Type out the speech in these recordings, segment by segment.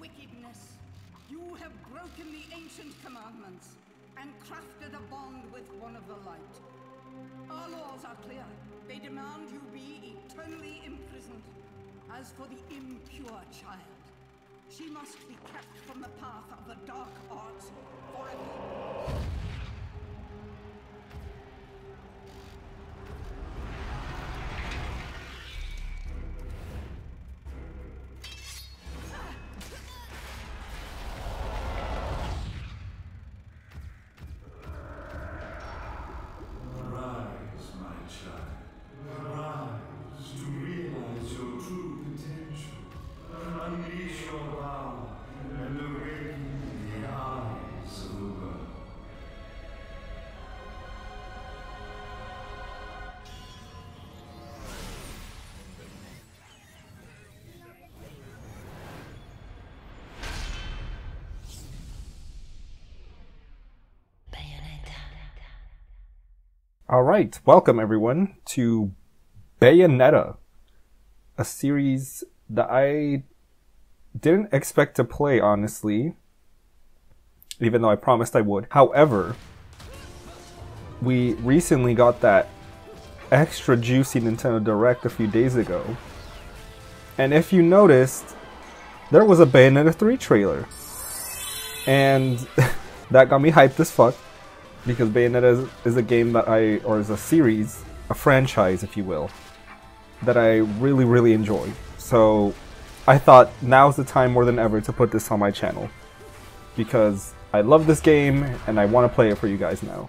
wickedness. You have broken the ancient commandments and crafted a bond with one of the light. Our laws are clear. They demand you be eternally imprisoned. As for the impure child, she must be kept from the path of the dark arts forever. All right, welcome everyone to Bayonetta, a series that I didn't expect to play, honestly, even though I promised I would. However, we recently got that extra juicy Nintendo Direct a few days ago, and if you noticed, there was a Bayonetta 3 trailer, and that got me hyped as fuck. Because Bayonetta is a game that or is a series, a franchise if you will, that I really, really enjoy. So I thought now's the time more than ever to put this on my channel. Because I love this game and I want to play it for you guys now.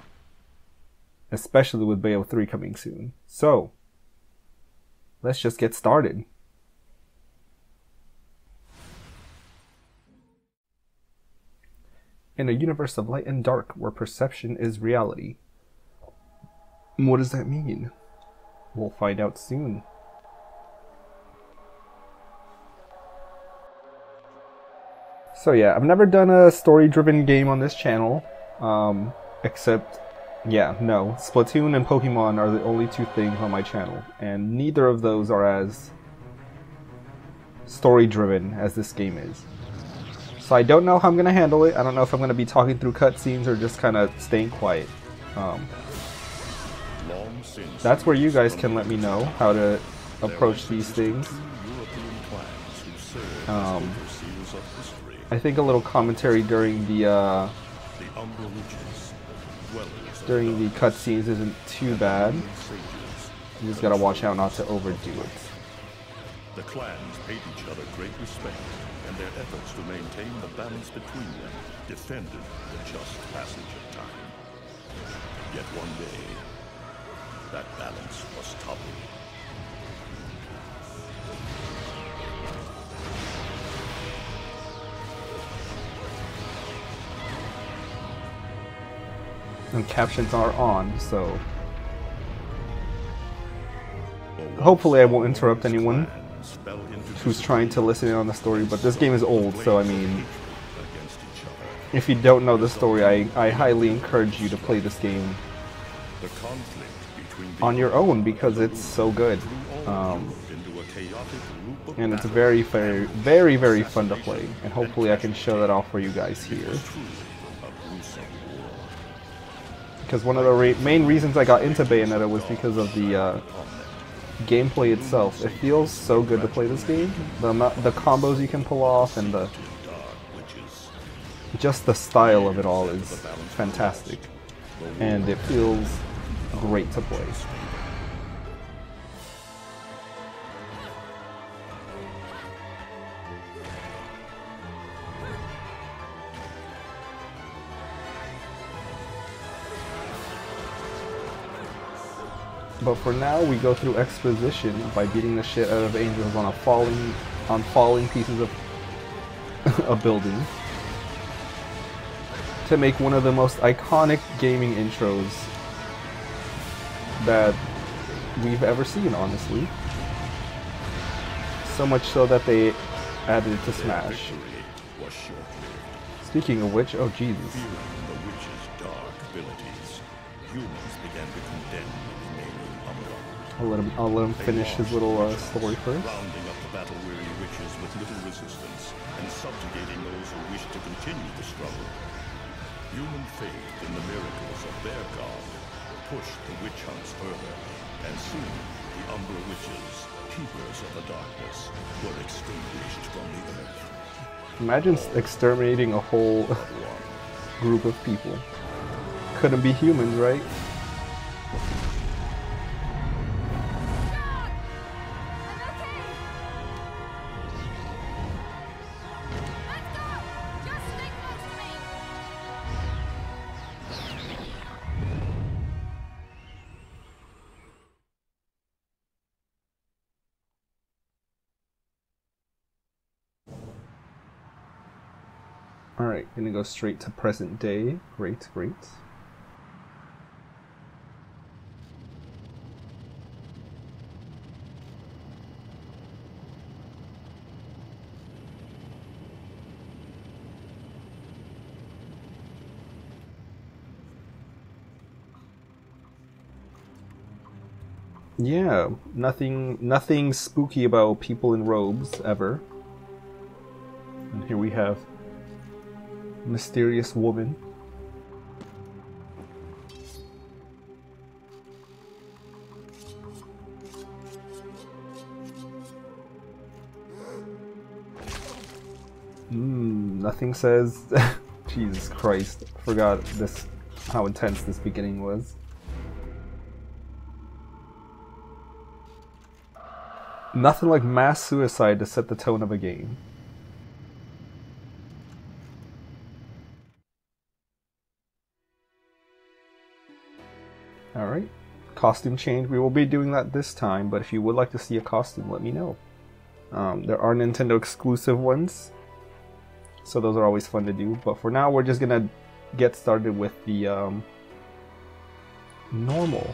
Especially with Bayo 3 coming soon. So, let's just get started. In a universe of light and dark, where perception is reality. What does that mean? We'll find out soon. So yeah, I've never done a story-driven game on this channel. Except, yeah, no. Splatoon and Pokemon are the only two things on my channel. And neither of those are as story-driven as this game is. So I don't know how I'm gonna handle it. I don't know if I'm gonna be talking through cutscenes or just kind of staying quiet. That's where you guys can let me know how to approach these things. I think a little commentary during the cutscenes isn't too bad. You just gotta watch out not to overdo it. The clans paid each other great respect. And their efforts to maintain the balance between them defended the just passage of time. Yet one day, that balance was toppled. And captions are on, so hopefully I won't interrupt anyone who's trying to listen in on the story, but this game is old, so I mean, if you don't know the story, I highly encourage you to play this game on your own, because it's so good. And it's very, very, very, very fun to play, and hopefully I can show that off for you guys here. Because one of the main reasons I got into Bayonetta was because of the gameplay itself. It feels so good to play this game. The combos you can pull off and just the style of it all is fantastic, and it feels great to play. But for now, we go through exposition by beating the shit out of angels on falling pieces of a building to make one of the most iconic gaming intros that we've ever seen, honestly. So much so that they added it to Smash. Speaking of which, oh Jesus. I'll let him finish his little story first. Rounding up the battle-weary witches with little resistance and subjugating those who wish to continue the struggle. Human faith in the miracles of their god pushed the witch hunts further, and soon the Umbra witches, keepers of the darkness, were extinguished from the earth. Imagine exterminating a whole group of people. Couldn't be humans, right? Alright, gonna go straight to present day. Great, great. Yeah, nothing spooky about people in robes, ever. And here we have mysterious woman. Nothing says. Jesus Christ, I forgot how intense this beginning was. Nothing like mass suicide to set the tone of a game. Alright, costume change. We will be doing that this time, but if you would like to see a costume, let me know. There are Nintendo exclusive ones, so those are always fun to do. But for now, we're just gonna get started with the normal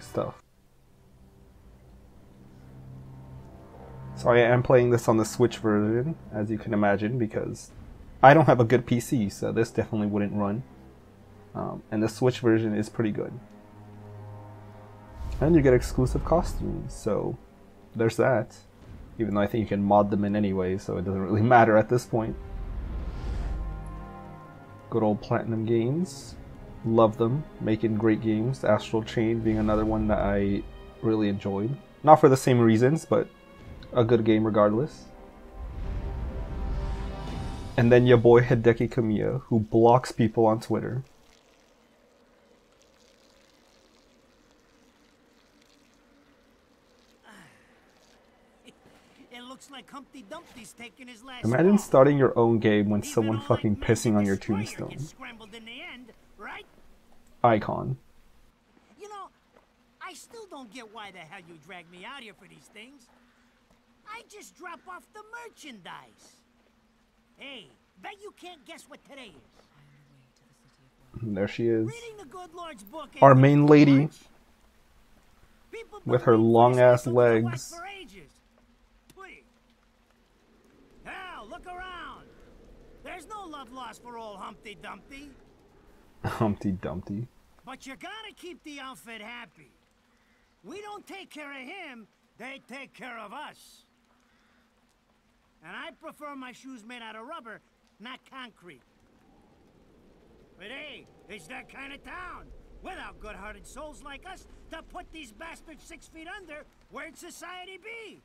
stuff. So I am playing this on the Switch version, as you can imagine, because I don't have a good PC, so this definitely wouldn't run. And the Switch version is pretty good. And you get exclusive costumes, so there's that. Even though I think you can mod them in anyway, so it doesn't really matter at this point. Good old Platinum Games. Love them. Making great games. Astral Chain being another one that I really enjoyed. Not for the same reasons, but a good game regardless. And then your boy Hideki Kamiya, who blocks people on Twitter. Humpty Dumpty's taking his last. Imagine starting your own game when someone fucking pissing on your tombstone. Icon. You know, I still don't get why the hell you drag me out here for these things. I just drop off the merchandise. Hey, bet you can't guess what today is. There she is. Our main lady. With her long ass legs. Look around. There's no love lost for old Humpty Dumpty. Humpty Dumpty. But you gotta keep the outfit happy. We don't take care of him, they take care of us. And I prefer my shoes made out of rubber, not concrete. But hey, it's that kind of town. Without good-hearted souls like us to put these bastards 6 feet under, where'd society be?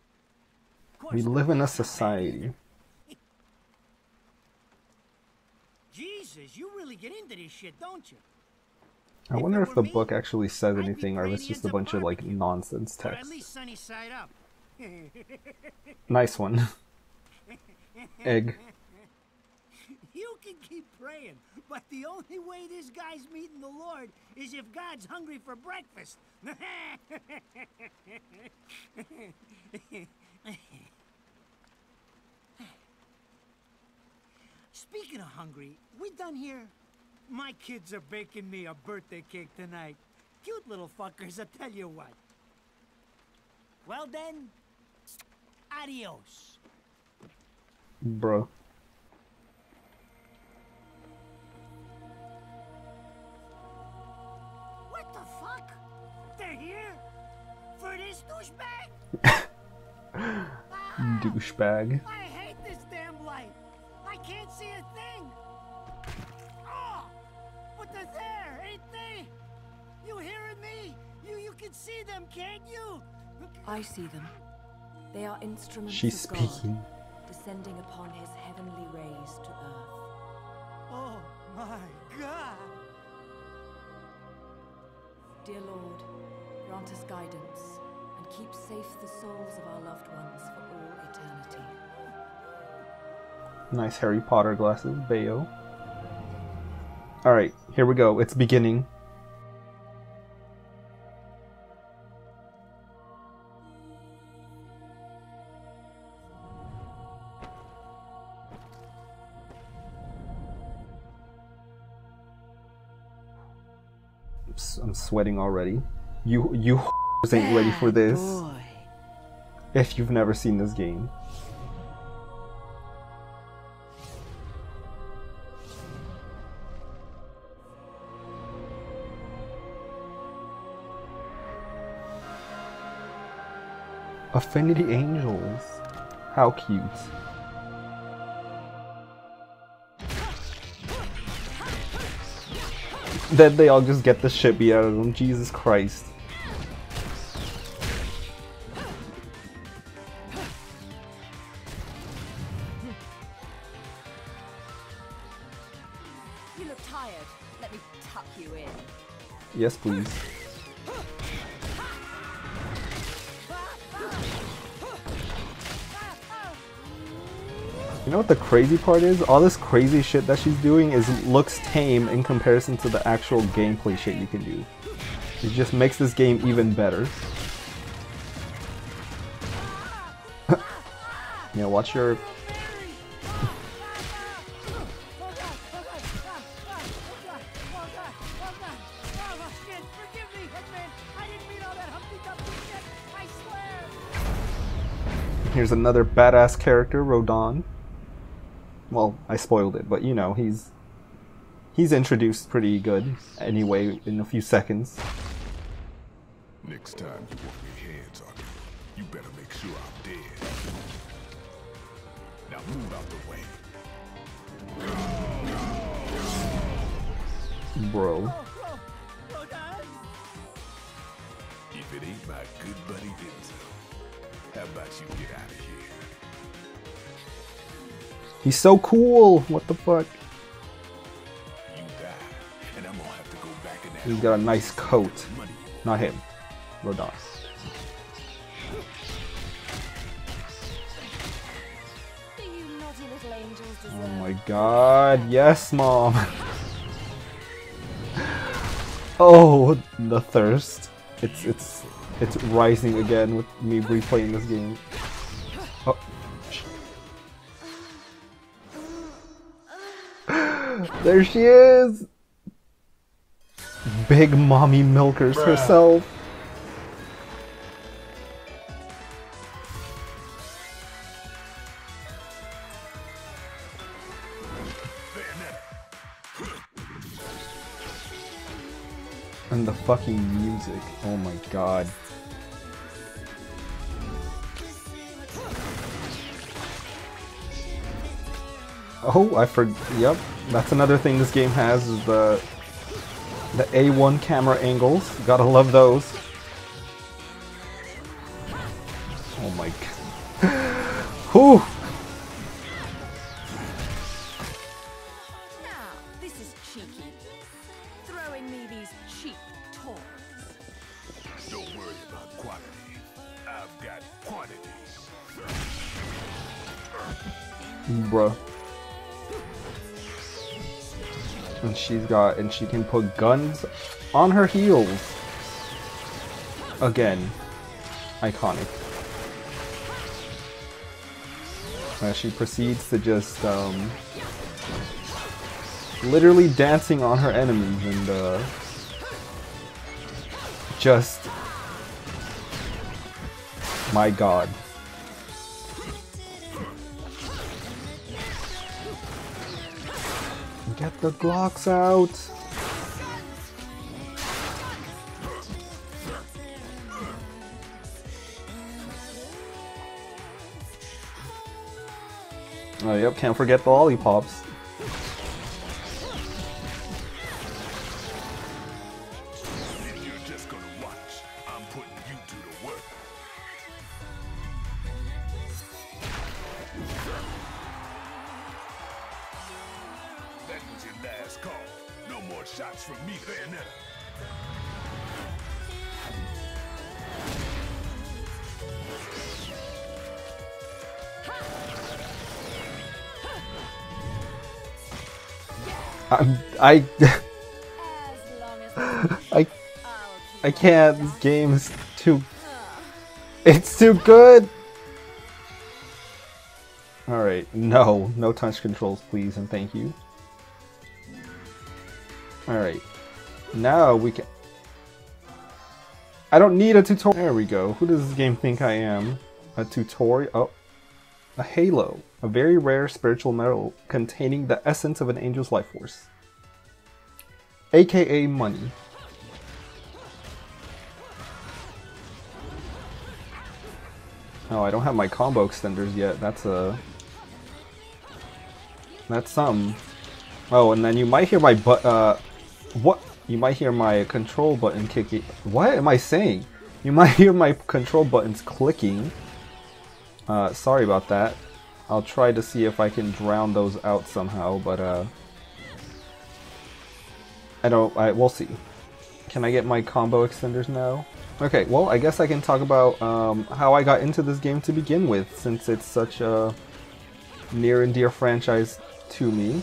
We live in a society. Jesus, you really get into this shit, don't you? I wonder if the book actually says anything, or if it's just a bunch of like nonsense text. At least sunny side up. Nice one. Egg. You can keep praying, but the only way this guy's meeting the Lord is if God's hungry for breakfast. Speaking of hungry, we done here? My kids are baking me a birthday cake tonight. Cute little fuckers, I tell you what. Well then, adios. Bro. What the fuck? They're here? For this this douchebag! Douchebag. I hate this damn light. I can't see a thing. Oh, but they're there, ain't they? You hearing me? You can see them, can't you? I see them. They are instruments She's of God, speaking. Descending upon his heavenly rays to earth. Oh my God! Dear Lord, grant us guidance and keep safe the souls of our loved ones for all eternity. Nice Harry Potter glasses, Bayo. Alright, here we go. It's beginning. I'm sweating already. You ain't ready for this. Boy. If you've never seen this game. Affinity Angels. How cute. Then they all just get the shit beat out of them. Jesus Christ. You look tired. Let me tuck you in. Yes, please. You know what the crazy part is? All this crazy shit that she's doing is looks tame in comparison to the actual gameplay shit you can do. It just makes this game even better. Yeah, watch your... Here's another badass character, Rodin. Well, I spoiled it, but you know, he's introduced pretty good anyway in a few seconds. Next time you want your hands on you, you better make sure I'm dead. Now move out the way. Bro. If it ain't my good buddy Enzo, how about you get out of here? He's so cool! What the fuck? You die, and I'm gonna have to go back in that. He's got a nice coat. Not him. Rodin. Oh my God. Yes, Mom! Oh, the thirst. It's rising again with me replaying this game. Oh. There she is! Big Mommy Milkers herself! And the fucking music, oh my God. Oh, I forgot. Yep, that's another thing this game has is the A1 camera angles. Gotta love those. Oh my God. Whew. Now, this is cheeky. Throwing me these cheap toys. Don't worry about quality. I've got quantity. Bruh. And she can put guns on her heels. Again, iconic. She proceeds to just literally dancing on her enemies and just my God. Get the Glocks out! No, yep, can't forget the lollipops. I can't. This game's too. It's too good. All right, no touch controls, please and thank you. All right, now we can. I don't need a tutorial. There we go. Who does this game think I am? A tutorial? Oh, a halo. A very rare spiritual metal containing the essence of an angel's life force, aka money. Oh, I don't have my combo extenders yet. That's something. Oh, and then you might hear my you might hear my control button kicking. What am I saying? You might hear my control buttons clicking. Sorry about that. I'll try to see if I can drown those out somehow, but we'll see. Can I get my combo extenders now? Okay, well, I guess I can talk about how I got into this game to begin with, since it's such a near and dear franchise to me.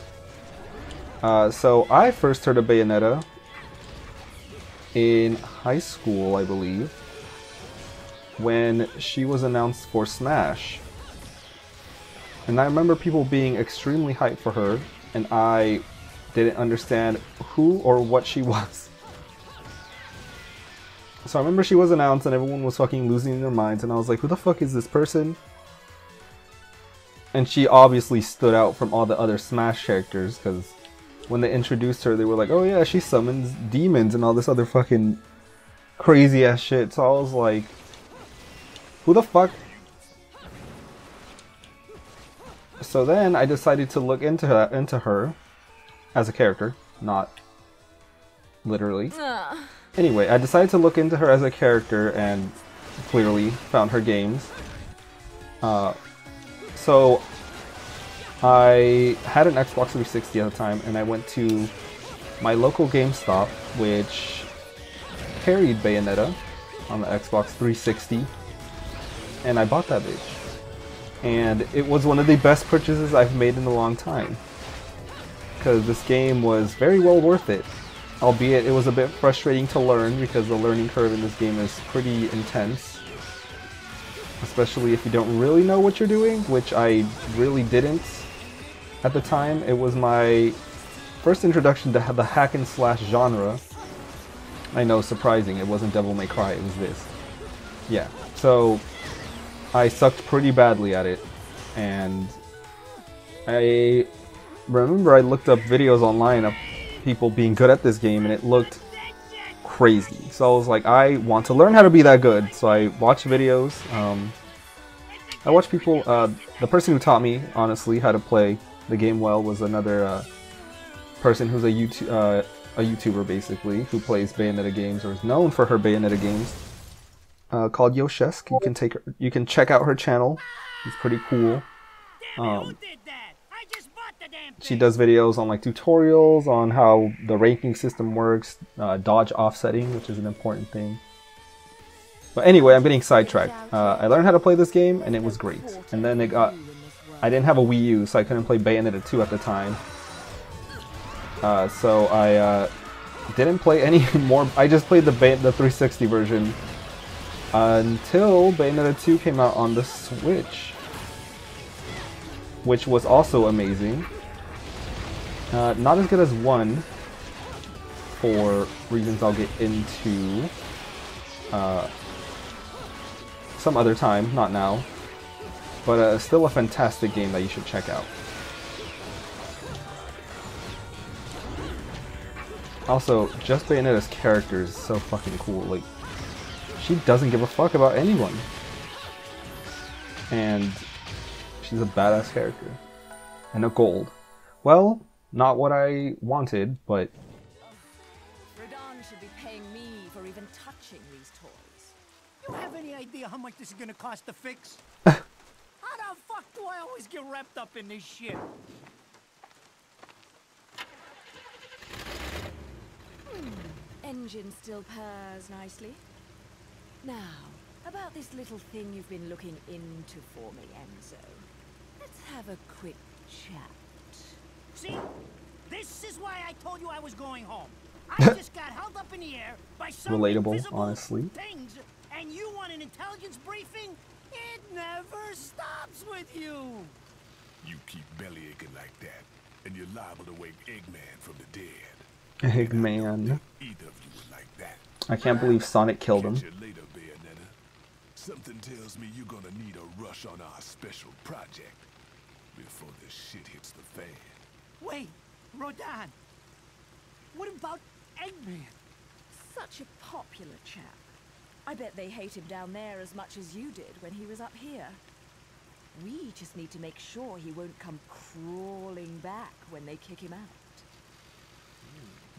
So I first heard of Bayonetta in high school, I believe, when she was announced for Smash. And I remember people being extremely hyped for her, and I didn't understand who or what she was. So I remember she was announced and everyone was fucking losing their minds, and I was like, who the fuck is this person? And she obviously stood out from all the other Smash characters, because when they introduced her, they were like, oh yeah, she summons demons and all this other fucking crazy ass shit. So I was like, who the fuck? So then I decided to look into her as a character, not literally. Anyway, I decided to look into her as a character and clearly found her games. So I had an Xbox 360 at the time, and I went to my local GameStop, which carried Bayonetta on the Xbox 360, and I bought that bitch. And it was one of the best purchases I've made in a long time, because this game was very well worth it, albeit it was a bit frustrating to learn, because the learning curve in this game is pretty intense, especially if you don't really know what you're doing, which I really didn't at the time. It was my first introduction to the hack and slash genre. I know, surprising, it wasn't Devil May Cry, it was this. Yeah, so I sucked pretty badly at it, and I remember I looked up videos online of people being good at this game, and it looked crazy. So I was like, I want to learn how to be that good. So I watched videos. I watched people. The person who taught me, honestly, how to play the game well was another person who's a YouTuber, basically, who plays Bayonetta games, or is known for her Bayonetta games. Called Yoshesk. You can check out her channel. It's pretty cool. She does videos on like tutorials on how the ranking system works, dodge offsetting, which is an important thing. But anyway, I'm getting sidetracked. I learned how to play this game, and it was great. And then I didn't have a Wii U, so I couldn't play Bayonetta 2 at the time. So I didn't play any more. I just played the 360 version. Until Bayonetta 2 came out on the Switch, which was also amazing. Not as good as 1, for reasons I'll get into some other time, not now, but still a fantastic game that you should check out. Also, just Bayonetta's character is so fucking cool. Like, she doesn't give a fuck about anyone, and she's a badass character. and a gold. Well, not what I wanted, but... Rodin should be paying me for even touching these toys. You have any idea how much this is gonna cost to fix? How the fuck do I always get wrapped up in this shit? Engine still purrs nicely. Now, about this little thing you've been looking into for me, Enzo. Let's have a quick chat. See? This is why I told you I was going home. I just got held up in the air by some relatable, honestly. Things, and you want an intelligence briefing? It never stops with you. You keep bellyaching like that, and you're liable to wake Eggman from the dead. Eggman. I can't believe Sonic killed him. Something tells me you're gonna need a rush on our special project before this shit hits the fan. Wait, Rodin. What about Eggman? Such a popular chap. I bet they hate him down there as much as you did when he was up here. We just need to make sure he won't come crawling back when they kick him out.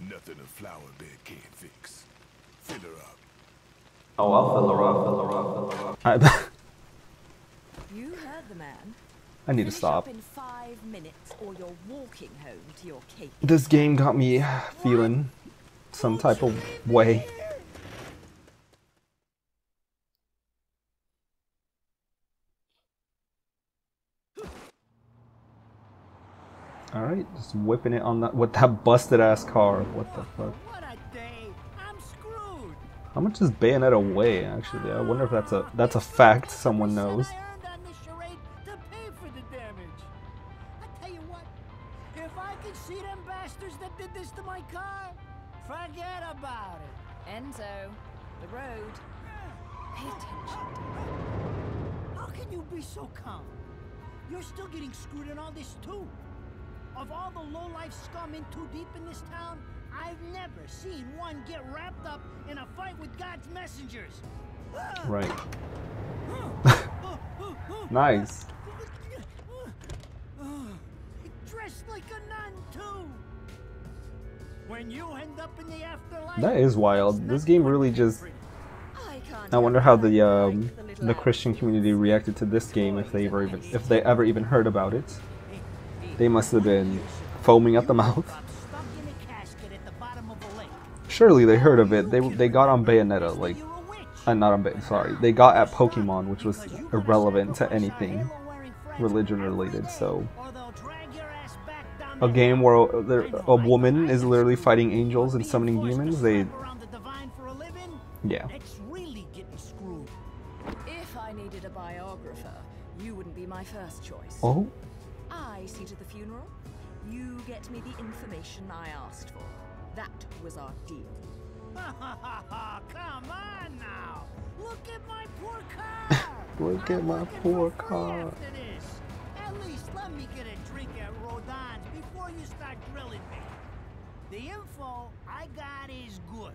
Nothing a flower bed can't fix. Fill her up. Oh, I'll fill her up. You heard the man. I need to stop. In 5 minutes, or you're walking home to your cake. This game got me feeling some type of way. Alright, just whipping it on that with that busted ass car. What the fuck? What a day. I'm screwed. How much does Bayonetta weigh, actually? I wonder if that's a fact someone knows. I earned on this charade to pay for the damage. I tell you what, if I could see them bastards that did this to my car, forget about it. Enzo, the road. Pay attention. How can you be so calm? You're still getting screwed in all this too. Of all the low-life scum in too deep in this town, I've never seen one get wrapped up in a fight with God's messengers. Right. Nice. Dressed like a nun too. When you end up in the afterlife. That is wild. This game really just. I wonder how the Christian community reacted to this game if they ever even heard about it. They must have been foaming at the mouth. Surely they heard of it. They got on Bayonetta, like, not on Bayonetta, sorry. They got at Pokemon, which was irrelevant to anything religion related. So, a game where a woman is literally fighting angels and summoning demons. They, yeah. If I needed a biographer, you wouldn't be my first choice. Oh. I see to the funeral. You get me the information I asked for. That was our deal. Come on now. Look at my poor car. Look at my poor car. At least let me get a drink at Rodin's before you start drilling me. The info I got is good.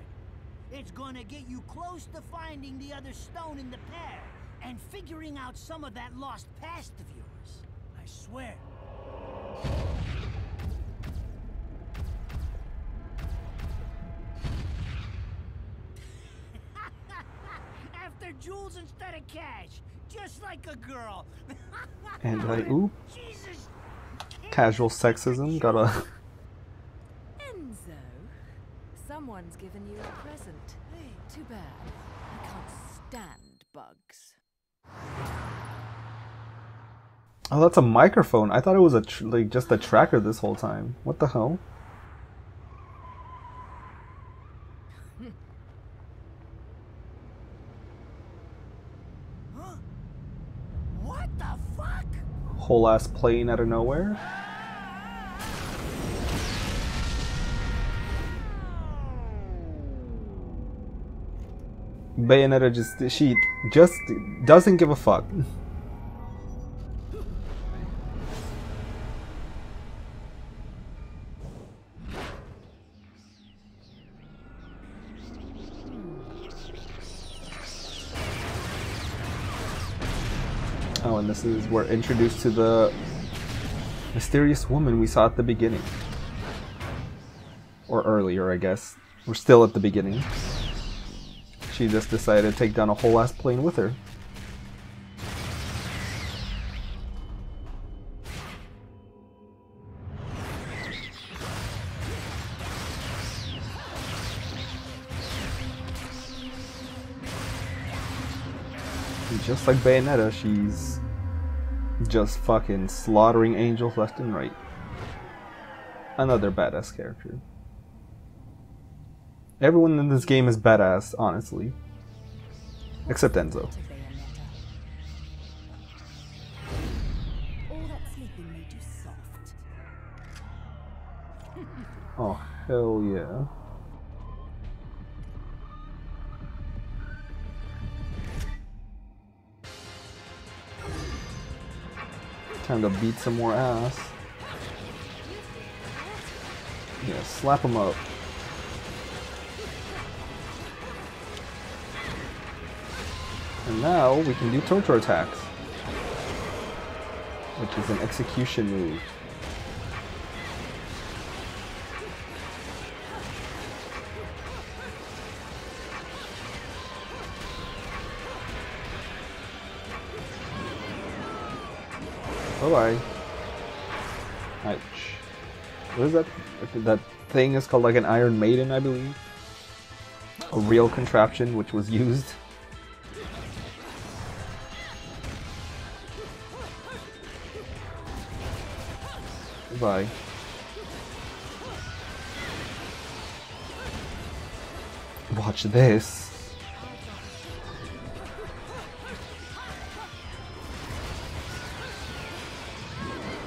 It's gonna get you close to finding the other stone in the pair and figuring out some of that lost past of yours. I swear. After jewels instead of cash, just like a girl. And I oop. Jesus. Casual sexism got a. Enzo, someone's given you a present. Too bad. I can't stand bugs. Oh, that's a microphone. I thought it was a just a tracker this whole time. What the hell? Huh? What the fuck? Whole ass plane out of nowhere. Bayonetta just doesn't give a fuck. This is we're introduced to the mysterious woman we saw at the beginning. Or earlier, I guess. We're still at the beginning. She just decided to take down a whole ass plane with her. And just like Bayonetta, she's just fucking slaughtering angels left and right. Another badass character. Everyone in this game is badass, honestly. Except Enzo. Oh, hell yeah. Time to beat some more ass. Yeah, slap him up. And now we can do Toto attacks, which is an execution move. Bye-bye. Ouch. What is that? That thing is called like an Iron Maiden, I believe. A real contraption which was used. Bye. Watch this.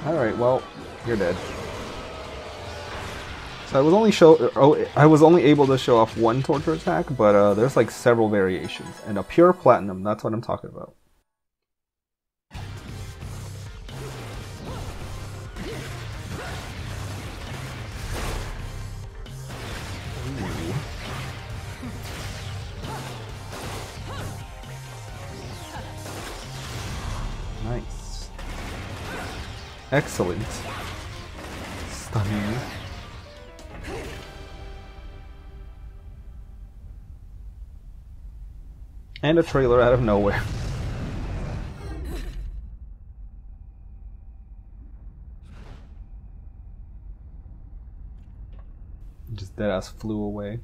Alright, well, you're dead. So I was only able to show off one torture attack, but there's like several variations. And a pure platinum, that's what I'm talking about. Excellent. Stunning. And a trailer out of nowhere. Just deadass flew away.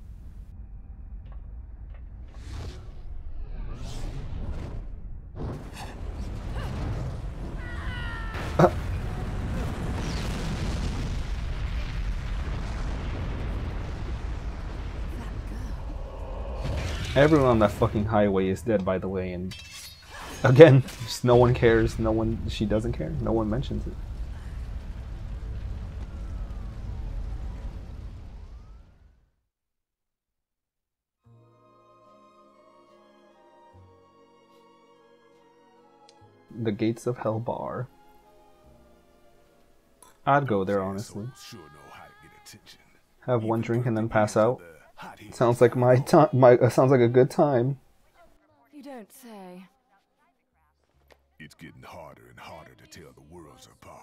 Everyone on that fucking highway is dead, by the way, and again, just no one cares, she doesn't care, no one mentions it. The Gates of Hell Bar. I'd go there, honestly. Have one drink and then pass out. Sounds like sounds like a good time. You don't say. It's getting harder and harder to tell the worlds apart.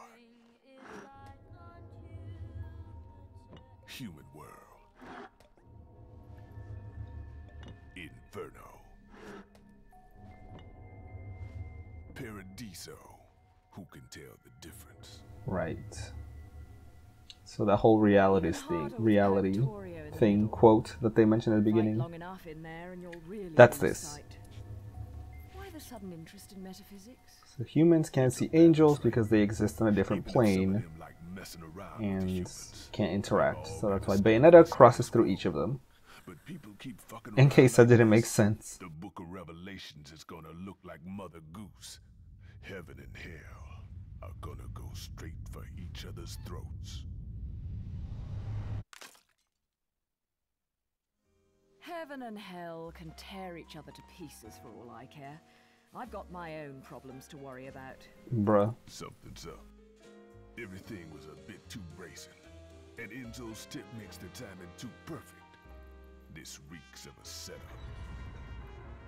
Human world. Inferno. Paradiso. Who can tell the difference? Right. So that whole reality thing quote that they mentioned at the beginning. That's this. So humans can't see angels because they exist on a different plane and can't interact. So that's why Bayonetta crosses through each of them. In case that didn't make sense. The book of Revelations is gonna look like Mother Goose. Heaven and hell are gonna go straight for each other's throats. Heaven and hell can tear each other to pieces for all I care. I've got my own problems to worry about. Bruh. Something's up. Everything was a bit too bracing. And Enzo's tip makes the timing too perfect. This reeks of a setup.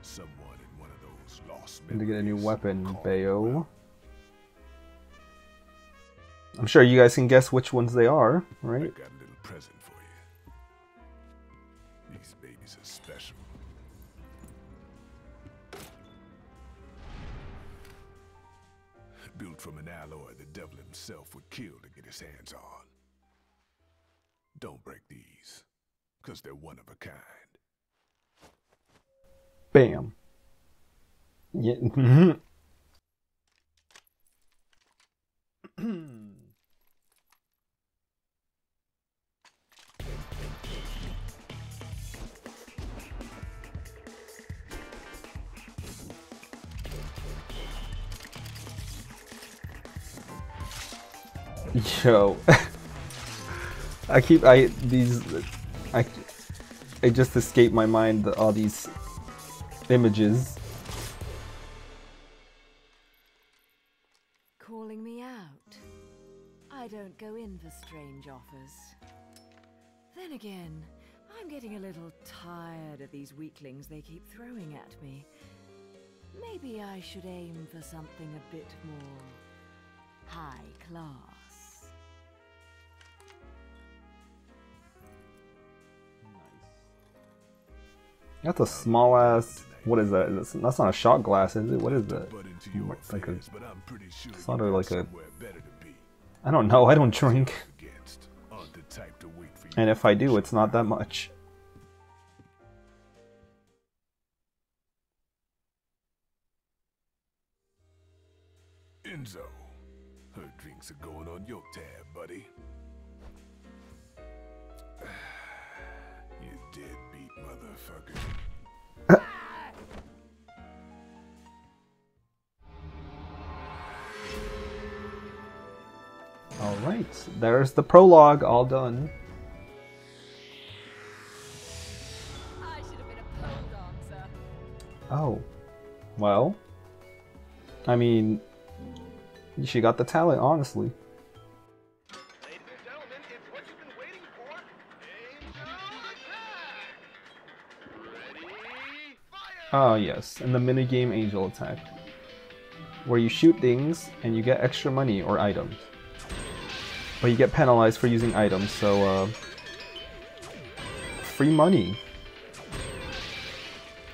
Someone in one of those lost memories. Need to get a new weapon, Bayo. I'm sure you guys can guess which ones they are, right? I got a little present for you. These babies are special. Built from an alloy the devil himself would kill to get his hands on. Don't break these, because they're one of a kind. Bam. Yeah. Mm-hmm. Yo. It just escaped my mind, all these images. Calling me out. I don't go in for strange offers. Then again, I'm getting a little tired of these weaklings they keep throwing at me. Maybe I should aim for something a bit more high class. That's a small ass. What is that? That's not a shot glass, is it? What is that? Like a, it's not a, like a. I don't know. I don't drink. And if I do, it's not that much. Enzo, her drinks are going on your tab, buddy. You deadbeat motherfucker. Alright, there's the prologue all done. I should have been a pole dancer. Oh. Well. I mean, she got the talent, honestly. Oh yes, and the minigame Angel Attack, where you shoot things and you get extra money or items. But you get penalized for using items, so free money,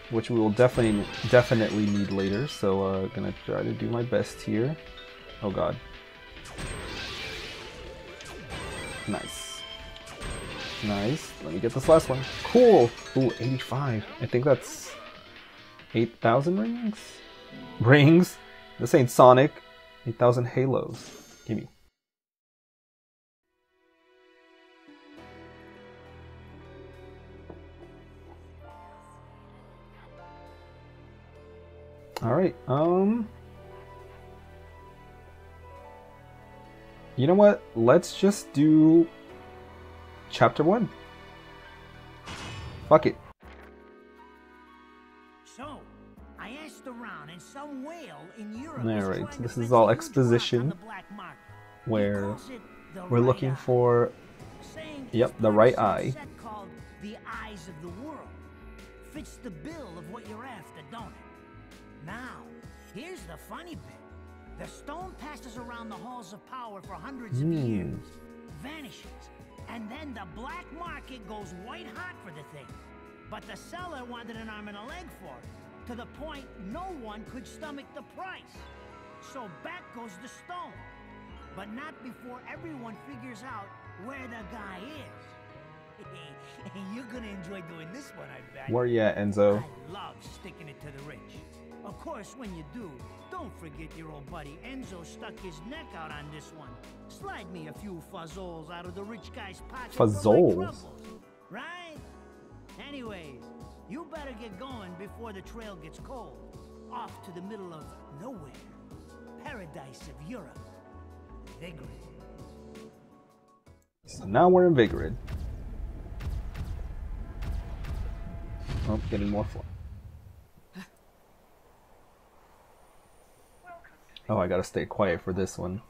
which we will definitely need later. So gonna try to do my best here. Oh god, nice, nice. Let me get this last one. Cool. Ooh, 85. I think that's 8,000 rings? Rings? This ain't Sonic. 8,000 halos. Gimme. Alright, you know what? Let's just do chapter 1. Fuck it. Alright, so this is all exposition where we're looking for, yep, the right eye. The eyes of the world fits the bill of what you're after, don't it? Now, here's the funny bit. The stone passes around the halls of power for hundreds of years, vanishes, and then the black market goes white hot for the thing. But the seller wanted an arm and a leg for it, to the point no one could stomach the price. So back goes the stone, but not before everyone figures out where the guy is. You're gonna enjoy doing this one, I bet. Where you at, Enzo? I love sticking it to the rich. Of course, when you do, don't forget your old buddy Enzo stuck his neck out on this one. Slide me a few fuzzoles out of the rich guy's pocket. Fuzzoles? Right? Anyways, you better get going before the trail gets cold. Off to the middle of nowhere. Paradise of Europe. Vigrid. So now we're in Vigrid. Oh, getting more fun. Oh, I gotta stay quiet for this one.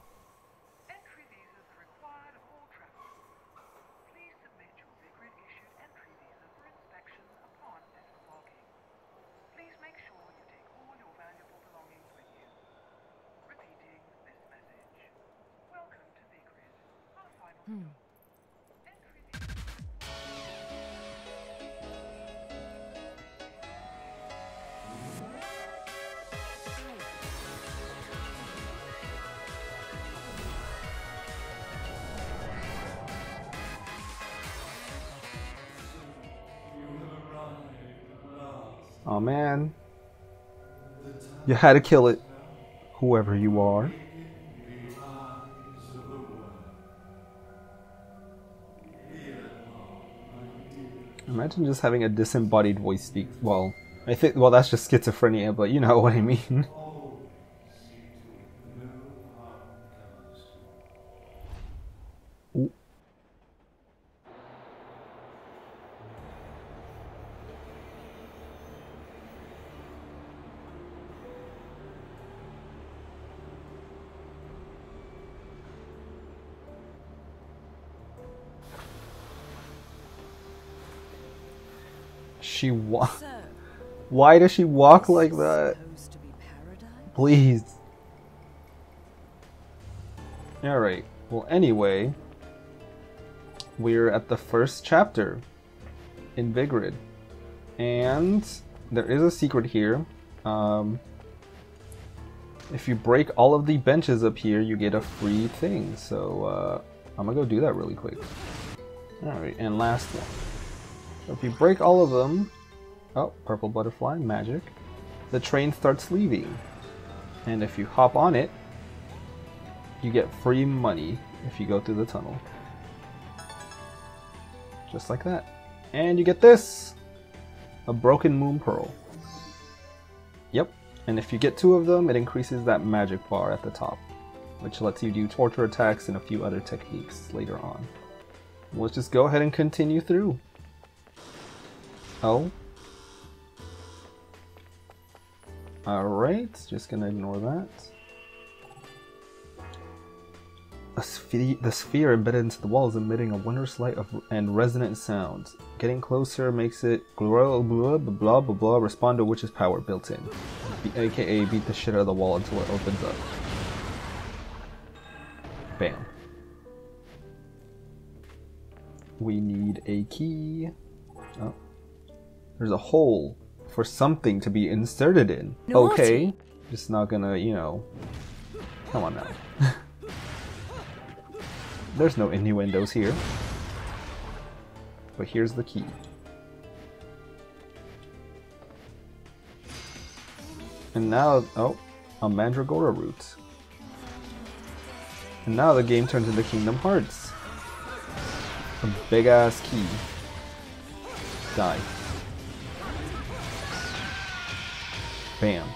Oh man, you had to kill it, whoever you are. Imagine just having a disembodied voice speak. Well, I think, well, that's just schizophrenia, but you know what I mean. Why does she walk like that? Please. Alright, well anyway, we're at the first chapter in Vigrid. And there is a secret here. If you break all of the benches up here, you get a free thing. So I'm gonna go do that really quick. Alright, and last one. So if you break all of them, oh, purple butterfly, magic, the train starts leaving. And if you hop on it, you get free money if you go through the tunnel. Just like that. And you get this! A broken moon pearl. Yep, and if you get two of them, it increases that magic bar at the top, which lets you do torture attacks and a few other techniques later on. Let's just go ahead and continue through. Oh. Alright, just gonna ignore that. The sphere embedded into the wall is emitting a wondrous light and resonant sounds. Getting closer makes it blah blah blah respond to witch's power built in. AKA beat the shit out of the wall until it opens up. Bam. We need a key. Oh. There's a hole for something to be inserted in. Okay, just not gonna, you know, come on now. There's no innuendos here. But here's the key. And now, oh, a Mandragora root. And now the game turns into Kingdom Hearts. A big ass key. Die. Bam.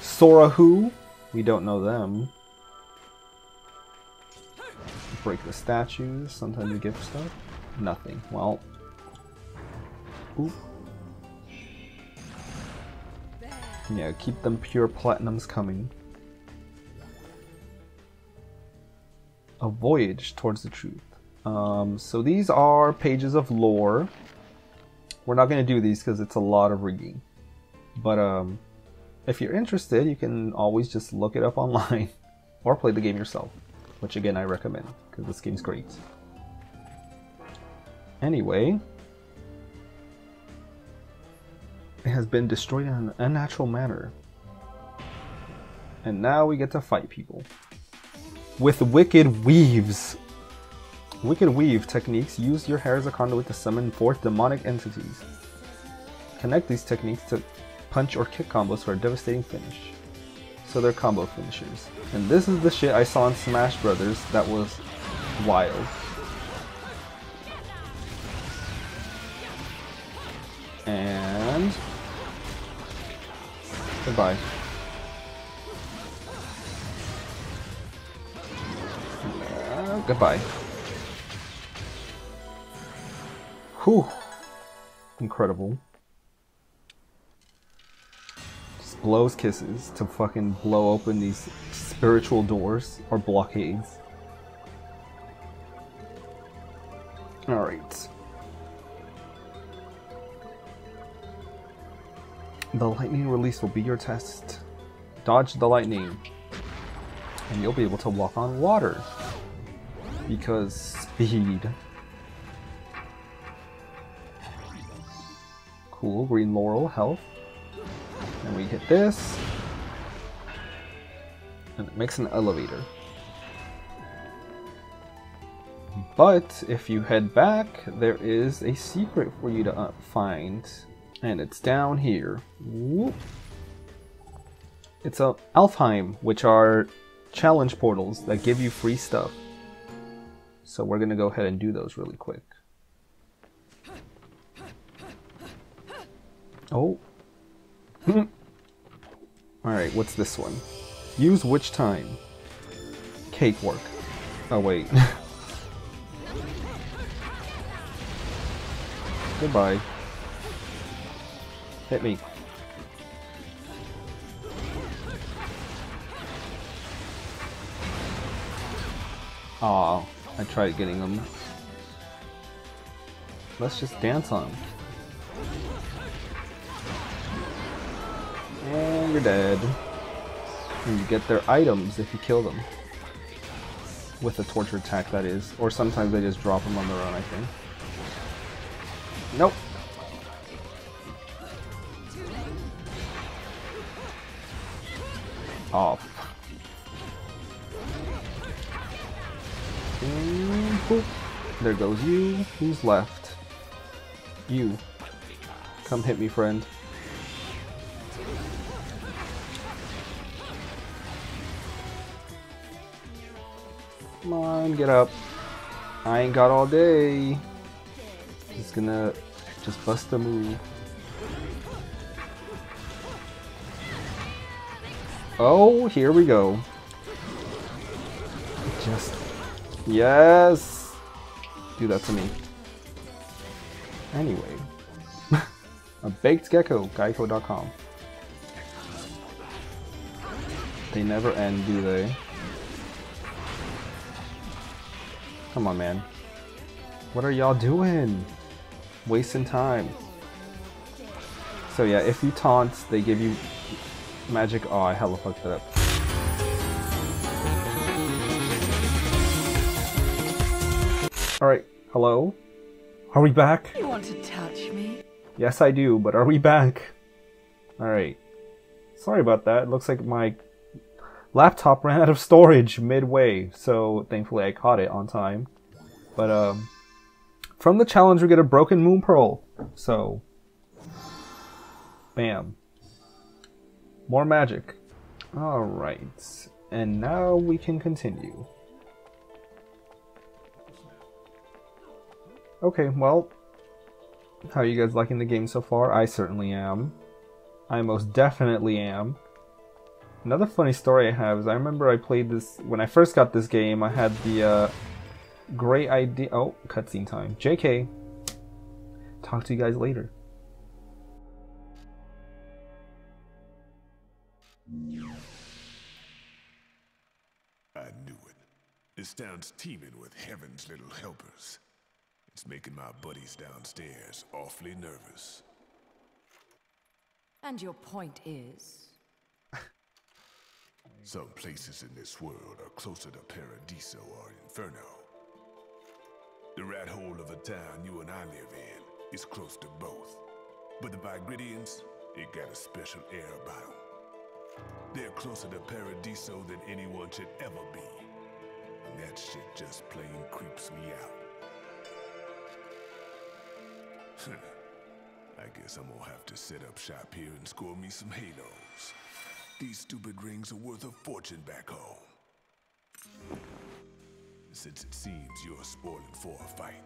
Sora who? We don't know them. Break the statues. Sometimes you give stuff. Nothing. Well. Oop. Yeah, keep them pure platinums coming. A voyage towards the truth. So these are pages of lore. We're not going to do these because it's a lot of rigging. But, if you're interested, you can always just look it up online or play the game yourself, which again I recommend because this game's great. Anyway, it has been destroyed in an unnatural manner. And now we get to fight people with wicked weaves. Wicked weave techniques use your hair as a conduit to summon forth demonic entities. Connect these techniques to punch or kick combos for a devastating finish. So they're combo finishers. And this is the shit I saw in Smash Brothers that was wild. And goodbye. Goodbye. Whew. Incredible. Blows kisses to fucking blow open these spiritual doors or blockades. Alright. The lightning release will be your test. Dodge the lightning. And you'll be able to walk on water. Because speed. Cool, green laurel, health. And we hit this. And it makes an elevator. But if you head back, there is a secret for you to find. And it's down here. Whoop. It's Alfheim, which are challenge portals that give you free stuff. So we're going to go ahead and do those really quick. Oh. Alright, what's this one? Use which time? Cakework. Oh, wait. Goodbye. Hit me. Aw, I tried getting him. Let's just dance on him. And you're dead. And you get their items if you kill them. With a torture attack, that is. Or sometimes they just drop them on their own, I think. Nope. Oh. And boop. There goes you. Who's left? You. Come hit me, friend. Come on, get up. I ain't got all day. He's gonna just bust a move. Oh, here we go. Just... yes! Do that to me. Anyway. A baked gecko, geico.com. They never end, do they? Come on, man. What are y'all doing? Wasting time. So yeah, if you taunt, they give you magic. Oh, I hella fucked it up. Alright, hello? Are we back? You want to touch me? Yes, I do, but are we back? Alright. Sorry about that. It looks like my laptop ran out of storage midway, so thankfully I caught it on time. But from the challenge we get a broken moon pearl, so bam, more magic. All right, and now we can continue. Okay, well, how are you guys liking the game so far? I certainly am. I most definitely am. Another funny story I have is I remember I played this, when I first got this game, I had the great idea, oh, cutscene time, JK, talk to you guys later. I knew it. This town's teeming with heaven's little helpers. It's making my buddies downstairs awfully nervous. And your point is? Some places in this world are closer to Paradiso or Inferno. The rat hole of the town you and I live in is close to both. But the Vigridians, they got a special air about them. They're closer to Paradiso than anyone should ever be. And that shit just plain creeps me out. I guess I'm gonna have to set up shop here and score me some halos. These stupid rings are worth a fortune back home. Since it seems you're spoiling for a fight,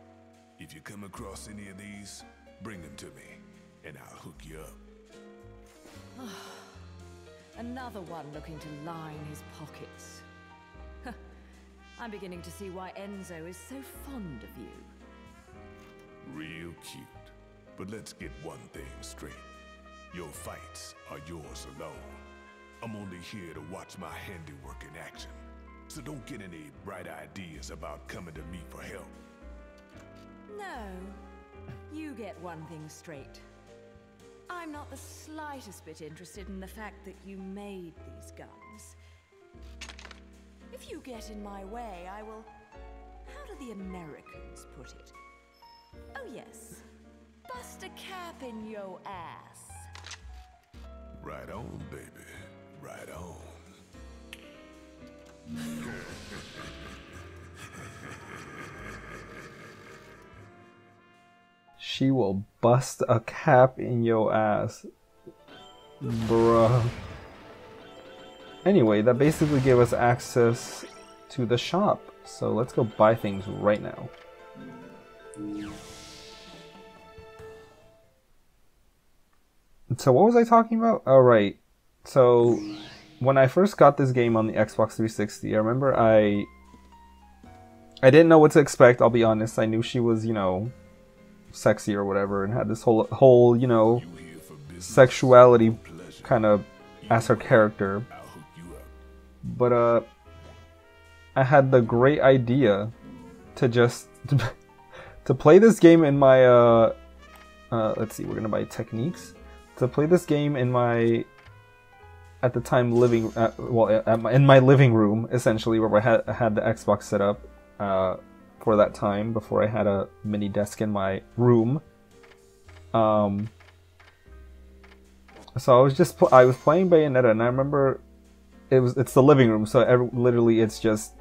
if you come across any of these, bring them to me, and I'll hook you up. Another one looking to line his pockets. I'm beginning to see why Enzo is so fond of you. Real cute. But let's get one thing straight. Your fights are yours alone. I'm only here to watch my handiwork in action, so don't get any bright ideas about coming to me for help. No, you get one thing straight. I'm not the slightest bit interested in the fact that you made these guns. If you get in my way, I will... how do do the Americans put it? Oh yes, bust a cap in your ass. Right on, baby, right on. She will bust a cap in your ass. Bruh. Anyway, that basically gave us access to the shop. So let's go buy things right now. So what was I talking about? Alright, so when I first got this game on the Xbox 360, I remember I didn't know what to expect, I'll be honest. I knew she was, you know, sexy or whatever, and had this whole you know, sexuality kind of as her character. But I had the great idea to just to play this game in my let's see, we're gonna buy techniques. To play this game in my at the time living in my living room, essentially, where I had the Xbox set up for that time before I had a mini desk in my room. So I was playing Bayonetta, and I remember it's the living room, so literally it's just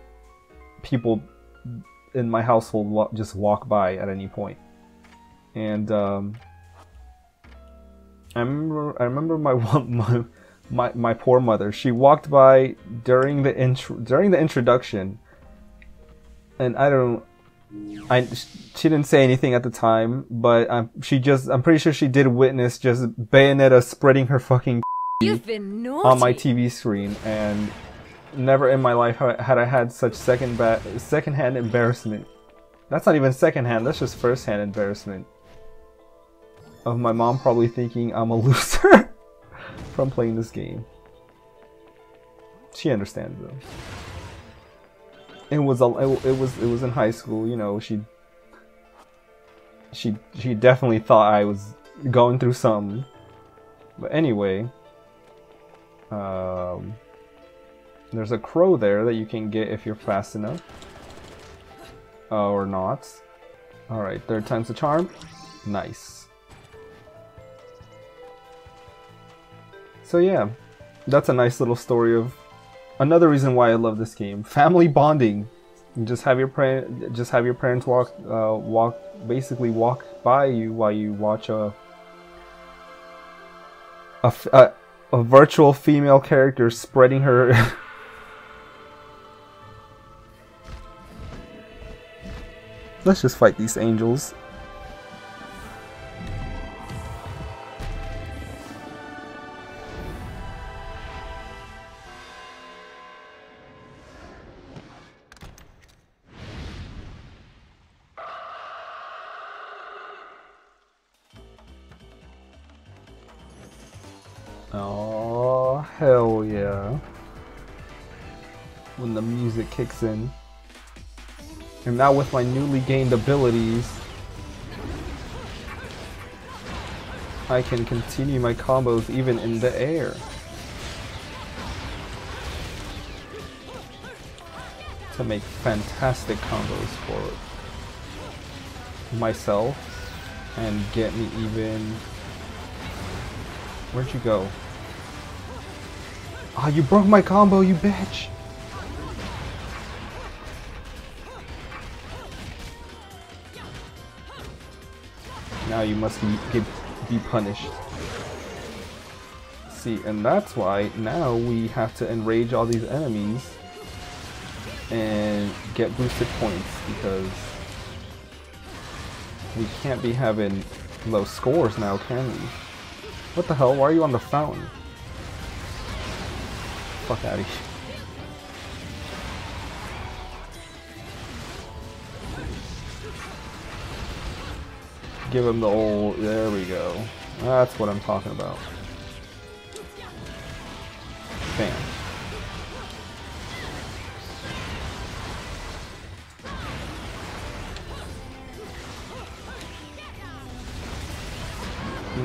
people in my household just walk by at any point. And I remember my poor mother. She walked by during the introduction, and she didn't say anything at the time, but I'm pretty sure she did witness just Bayonetta spreading her fucking on my TV screen, and never in my life had I had such secondhand embarrassment. That's not even secondhand, that's just firsthand embarrassment. Of my mom probably thinking I'm a loser from playing this game. She understands though. It was in high school, you know. She definitely thought I was going through something. But anyway, there's a crow there that you can get if you're fast enough, or not. All right, third time's the charm. Nice. So yeah, that's a nice little story of another reason why I love this game: family bonding. Just have your parents basically walk by you while you watch a virtual female character spreading her. Let's just fight these angels. Oh hell yeah. When the music kicks in. And now with my newly gained abilities, I can continue my combos even in the air. To make fantastic combos for myself and get me even... Where'd you go? Ah, oh, you broke my combo, you bitch! Now you must be punished. See, and that's why now we have to enrage all these enemies and get boosted points, because we can't be having low scores now, can we? What the hell? Why are you on the fountain? Fuck out of here. Give him the old... There we go. That's what I'm talking about. Bam.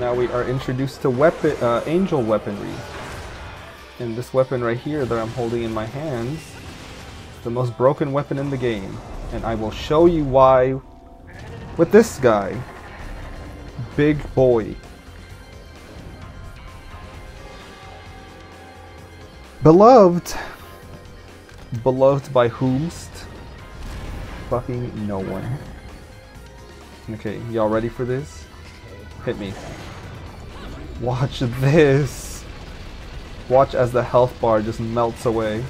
Now we are introduced to angel weaponry, and this weapon right here that I'm holding in my hands, the most broken weapon in the game. and I will show you why with this guy. Big boy. Beloved. Beloved by whomst? Fucking no one. Okay, y'all ready for this? Hit me. Watch this. Watch as the health bar just melts away.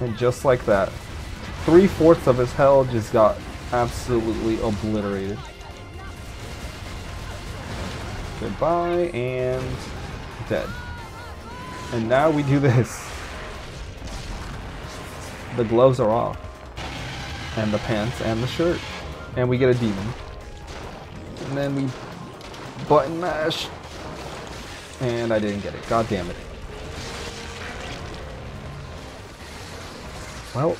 And just like that, 3/4 of his health just got absolutely obliterated. Goodbye, and dead. And now we do this. The gloves are off. And the pants and the shirt. And we get a demon. And then we button mash. And I didn't get it. God damn it. Well.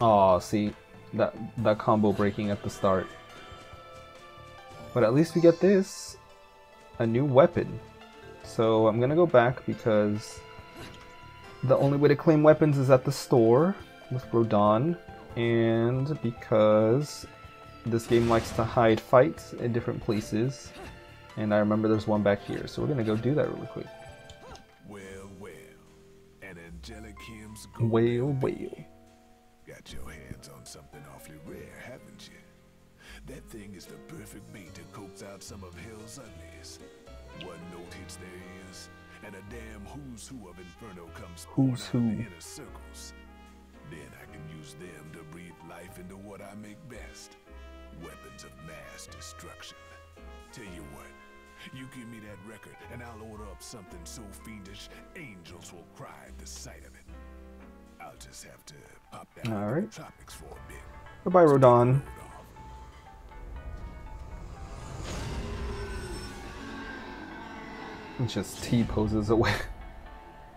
Aw, see, that combo breaking at the start. But at least we get this, a new weapon. So I'm gonna go back because the only way to claim weapons is at the store with Rodin, and because this game likes to hide fights in different places, and I remember there's one back here, so we're gonna go do that really quick. Well. Got your hands on something awfully rare, haven't you? That thing is the perfect mate to coax out some of hell's uglies. One note hits their ears, and a damn who's who of Inferno comes out of the inner circles. Then I can use them to breathe life into what I make best. Weapons of mass destruction. Tell you what, you give me that record, and I'll order up something so fiendish, angels will cry at the sight of it. I'll just have to pop that in the tropics for a bit. Goodbye, Rodin. He just T-poses away.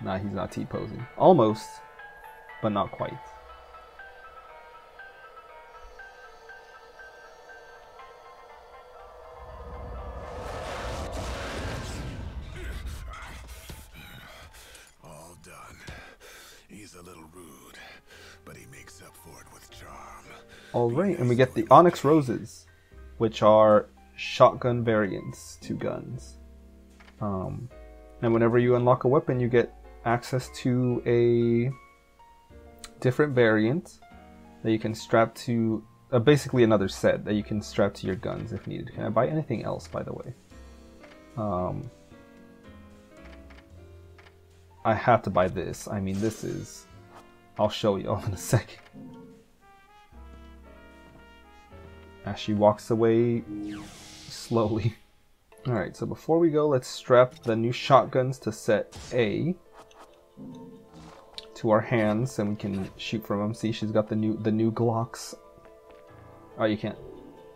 Nah, he's not T-posing. Almost, but not quite. Alright, and we get the Onyx Roses, which are shotgun variants to guns. And whenever you unlock a weapon, you get access to a different variant that you can strap to, basically another set that you can strap to your guns if needed. Can I buy anything else, by the way? I have to buy this. I mean, this is... I'll show you all in a second. As she walks away slowly. Alright, so before we go, let's strap the new shotguns to set A to our hands, and we can shoot from them. See, she's got the new Glocks. Oh, you can't.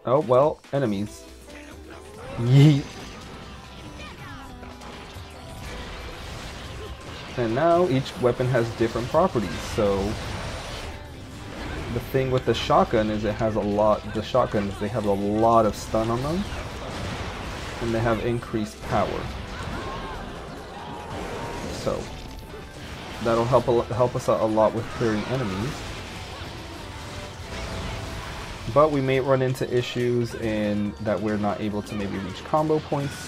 Oh, well, enemies. Yeet. And now each weapon has different properties, so... The thing with the shotgun is it has a lot, the shotguns, they have a lot of stun on them, and they have increased power. So, that'll help us out a lot with clearing enemies. But we may run into issues in that we're not able to maybe reach combo points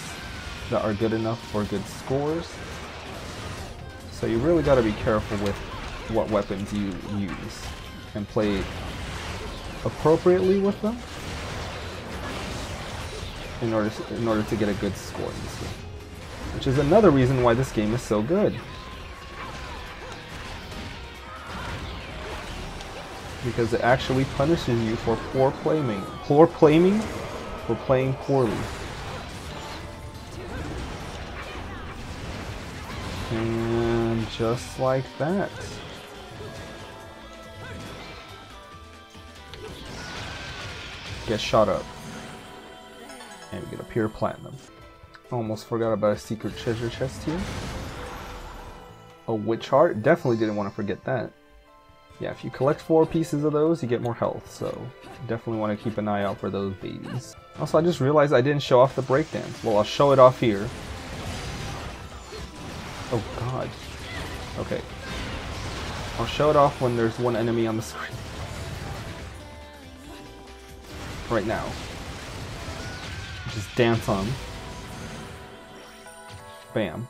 that are good enough for good scores. So you really gotta be careful with what weapons you use. And play appropriately with them in order to get a good score in this game, which is another reason why this game is so good, because it actually punishes you for playing poorly. And just like that. Get shot up. And we get a pure platinum. Almost forgot about a secret treasure chest here. A witch heart. Definitely didn't want to forget that. yeah, if you collect 4 pieces of those, you get more health, so definitely want to keep an eye out for those babies. Also, I just realized I didn't show off the breakdance. Well, I'll show it off here. Oh, God. Okay. I'll show it off when there's one enemy on the screen. Right now. Just dance on. Bam.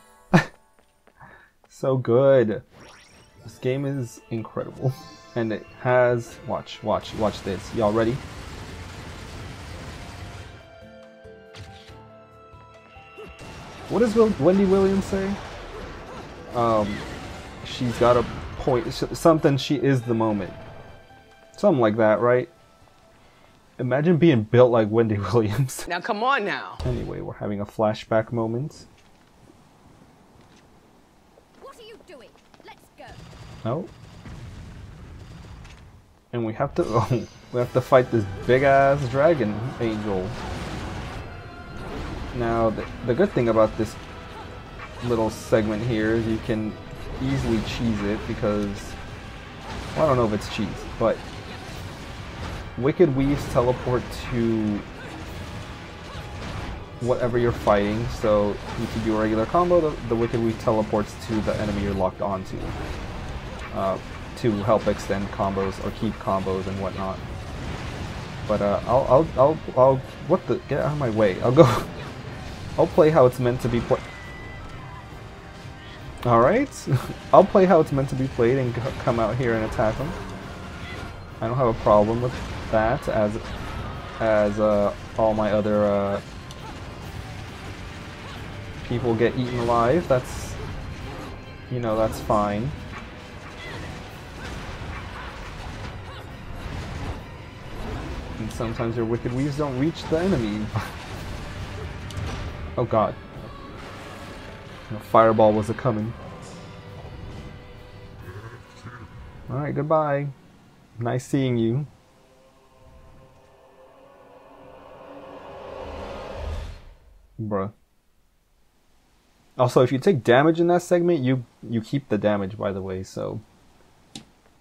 So good. This game is incredible. And it has... Watch this. Y'all ready? What does Wendy Williams say? She's got a point. Something, she is the moment. Something like that, right? Imagine being built like Wendy Williams. Now come on now. Anyway, we're having a flashback moment. What are you doing? Let's go. No. And we have to. Oh, we have to fight this big ass dragon angel. Now, the good thing about this little segment here is you can easily cheese it because, well, I don't know if it's cheese, but Wicked Weaves teleport to whatever you're fighting, so you can do a regular combo, the Wicked Weave teleports to the enemy you're locked onto to help extend combos or keep combos and whatnot. But get out of my way, I'll play how it's meant to be played. Alright, I'll play how it's meant to be played and come out here and attack them. I don't have a problem with that, as all my other people get eaten alive. That's, you know, that's fine. And sometimes your Wicked Weaves don't reach the enemy. Oh God. No, fireball was a-coming. Alright, goodbye. Nice seeing you. Bruh. Also, if you take damage in that segment, you keep the damage, by the way, so...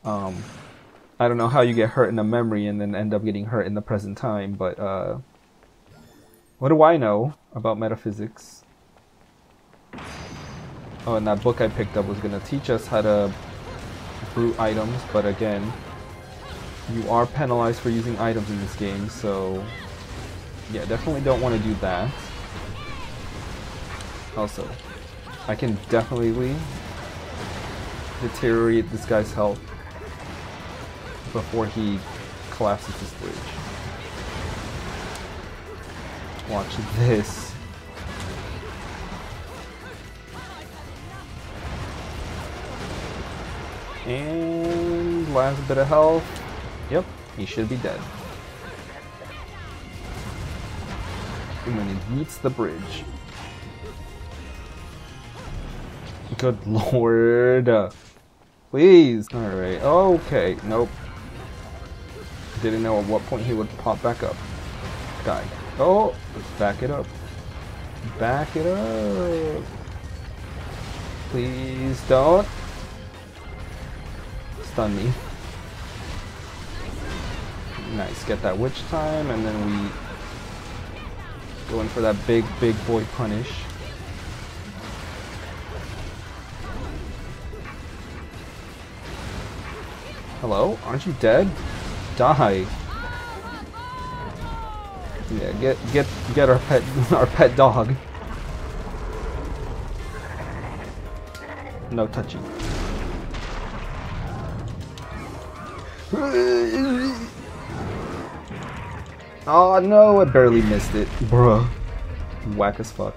I don't know how you get hurt in the memory and then end up getting hurt in the present time, but, what do I know about metaphysics? Oh, and that book I picked up was going to teach us how to brew items, but again, you are penalized for using items in this game, so yeah, definitely don't want to do that. Also, I can definitely deteriorate this guy's health before he collapses this bridge. Watch this. And last bit of health. Yep, he should be dead. And when he meets the bridge. Good lord. Please. Alright, okay. Nope. Didn't know at what point he would pop back up. Guy. Oh, let's back it up. Back it up. Please don't. Stun me. Nice, get that witch time, and then we go in for that big, big boy punish. Hello? Aren't you dead? Die. Yeah, get our pet dog. No touching. Oh no, I barely missed it. Bruh. Whack as fuck.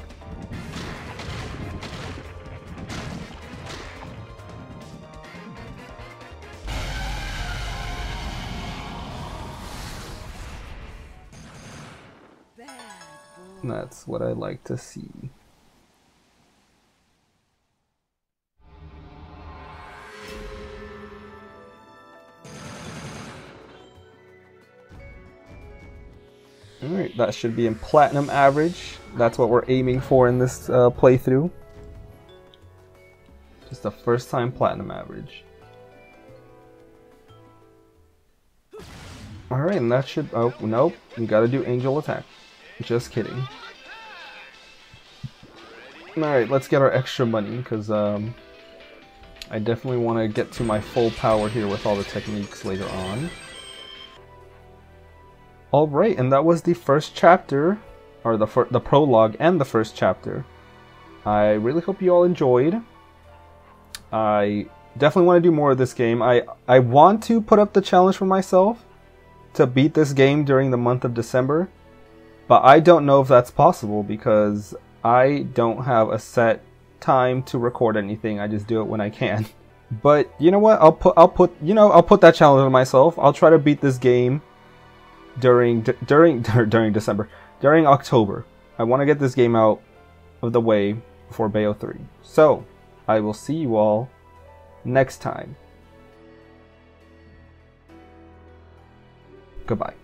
That's what I like to see. Alright, that should be in platinum average. That's what we're aiming for in this playthrough. Just the first time platinum average. Alright, and that should... Oh, nope. You gotta do Angel Attack. Just kidding. Alright, let's get our extra money, because I definitely want to get to my full power here with all the techniques later on. Alright, and that was the first chapter, or the prologue and the first chapter. I really hope you all enjoyed. I definitely want to do more of this game. I want to put up the challenge for myself to beat this game during the month of December, but I don't know if that's possible because I don't have a set time to record anything. I just do it when I can. But you know what? I'll put that challenge on myself. I'll try to beat this game during December, during October. I want to get this game out of the way before Bayo 3. So I will see you all next time. Goodbye.